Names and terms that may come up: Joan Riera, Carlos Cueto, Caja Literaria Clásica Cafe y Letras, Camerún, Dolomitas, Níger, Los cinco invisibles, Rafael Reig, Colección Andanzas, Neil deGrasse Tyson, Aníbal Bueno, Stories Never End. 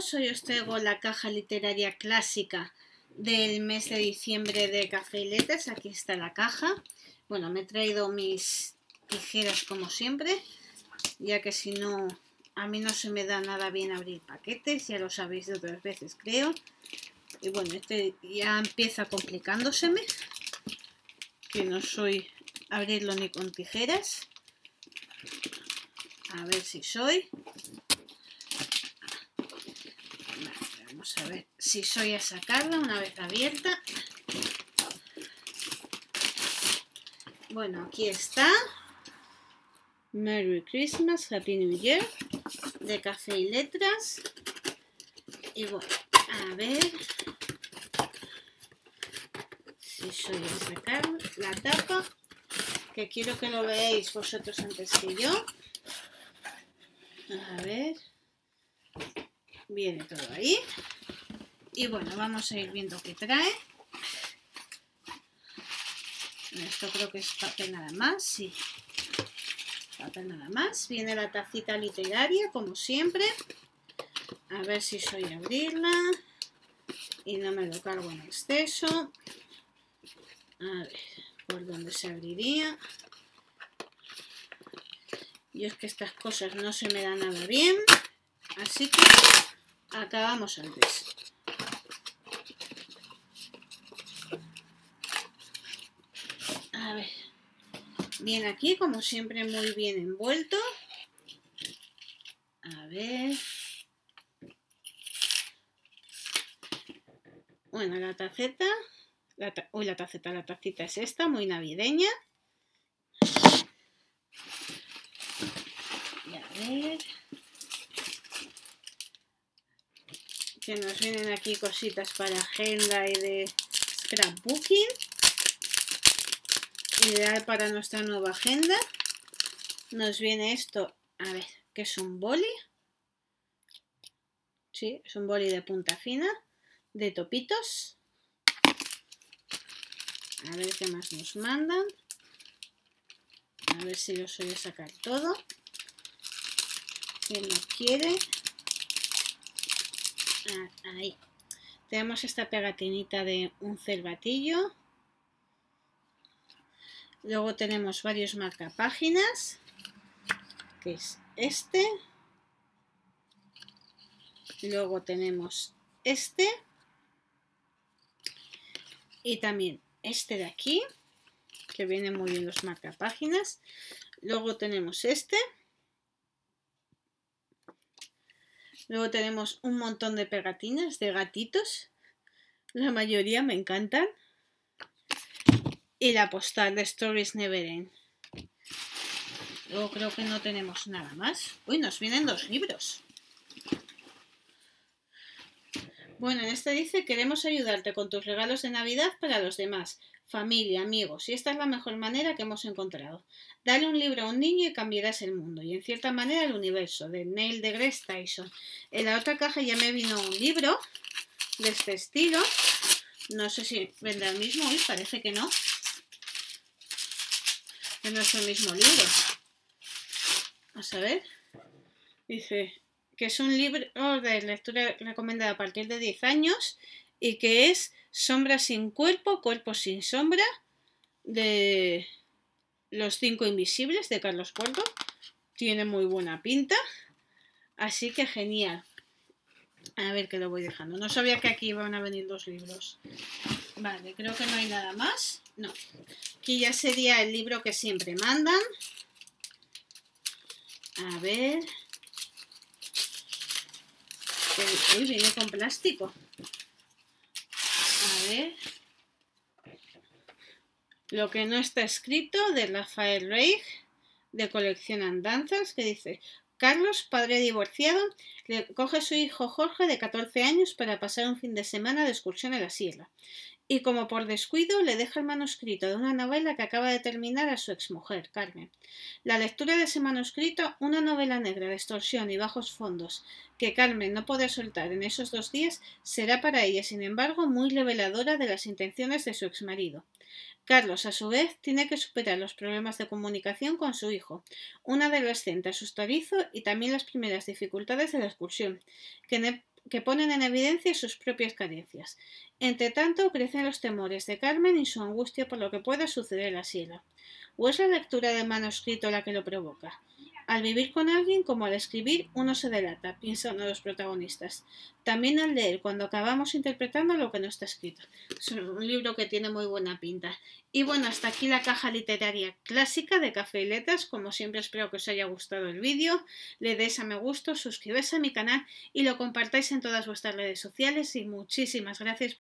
todos, hoy os traigo la caja literaria clásica del mes de diciembre de Cafe y Letras. Aquí está la caja. Bueno, me he traído mis tijeras como siempre, ya que si no, a mí no se me da nada bien abrir paquetes, ya lo sabéis de otras veces creo. Y bueno, este ya empieza complicándoseme, que no soy abrirlo ni con tijeras. A ver si soy. Vamos a ver si soy a sacarla una vez abierta. Bueno, aquí está. Merry Christmas, Happy New Year, de Cafe y Letras. Y bueno, a ver si soy a sacar la tapa, que quiero que lo veáis vosotros antes que yo. A ver, viene todo ahí. Y bueno, vamos a ir viendo qué trae. Esto creo que es papel nada más, sí. Papel nada más. Viene la tacita literaria, como siempre. A ver si soy a abrirla y no me lo cargo en exceso. A ver, ¿por dónde se abriría? Yo es que estas cosas no se me dan nada bien, así que acabamos antes. A ver, bien aquí, como siempre, muy bien envuelto. A ver. Bueno, la taceta, la tacita es esta, muy navideña. A ver, que nos vienen aquí cositas para agenda y de scrapbooking, ideal para nuestra nueva agenda. Nos viene esto, a ver, que es un boli, sí, es un boli de punta fina, de topitos. A ver qué más nos mandan, a ver si lo suelo sacar todo. Quien lo quiere, ahí tenemos esta pegatinita de un cervatillo. Luego tenemos varios marcapáginas, que es este. Luego tenemos este y también este de aquí, que vienen muy bien los marcapáginas. Luego tenemos este. Luego tenemos un montón de pegatinas de gatitos. La mayoría me encantan. Y la postal de Stories Never End. Luego creo que no tenemos nada más. Uy, nos vienen dos libros. Bueno, en este dice: queremos ayudarte con tus regalos de Navidad para los demás, familia, amigos, y esta es la mejor manera que hemos encontrado. Dale un libro a un niño y cambiarás el mundo, y en cierta manera el universo, de Neil deGrasse Tyson. En la otra caja ya me vino un libro de este estilo. No sé si vendrá el mismo, y parece que no. Que no es el mismo libro. Vamos a ver. Dice que es un libro de lectura recomendada a partir de 10 años y que es Sombra sin cuerpo, cuerpo sin sombra, de Los Cinco Invisibles, de Carlos Cueto. Tiene muy buena pinta, así que genial. A ver, que lo voy dejando. No sabía que aquí iban a venir dos libros. Vale, creo que no hay nada más. No, aquí ya sería el libro que siempre mandan. A ver. Uy, viene con plástico. A ver. Lo que no está escrito, de Rafael Reig, de Colección Andanzas, que dice: Carlos, padre divorciado, recoge a su hijo Jorge de 14 años para pasar un fin de semana de excursión a la sierra. Y como por descuido le deja el manuscrito de una novela que acaba de terminar a su exmujer, Carmen. La lectura de ese manuscrito, una novela negra de extorsión y bajos fondos que Carmen no podrá soltar en esos 2 días, será para ella, sin embargo, muy reveladora de las intenciones de su exmarido. Carlos, a su vez, tiene que superar los problemas de comunicación con su hijo, un adolescente asustadizo, y también las primeras dificultades de la excursión, que que ponen en evidencia sus propias carencias. Entre tanto, crecen los temores de Carmen y su angustia por lo que pueda suceder en la sierra. ¿O es la lectura del manuscrito la que lo provoca? Al vivir con alguien como al escribir, uno se delata, piensa uno de los protagonistas. También al leer, cuando acabamos interpretando lo que no está escrito. Es un libro que tiene muy buena pinta. Y bueno, hasta aquí la caja literaria clásica de Café y Letras. Como siempre, espero que os haya gustado el vídeo. Le deis a me gusto, suscribáis a mi canal y lo compartáis en todas vuestras redes sociales. Y muchísimas gracias.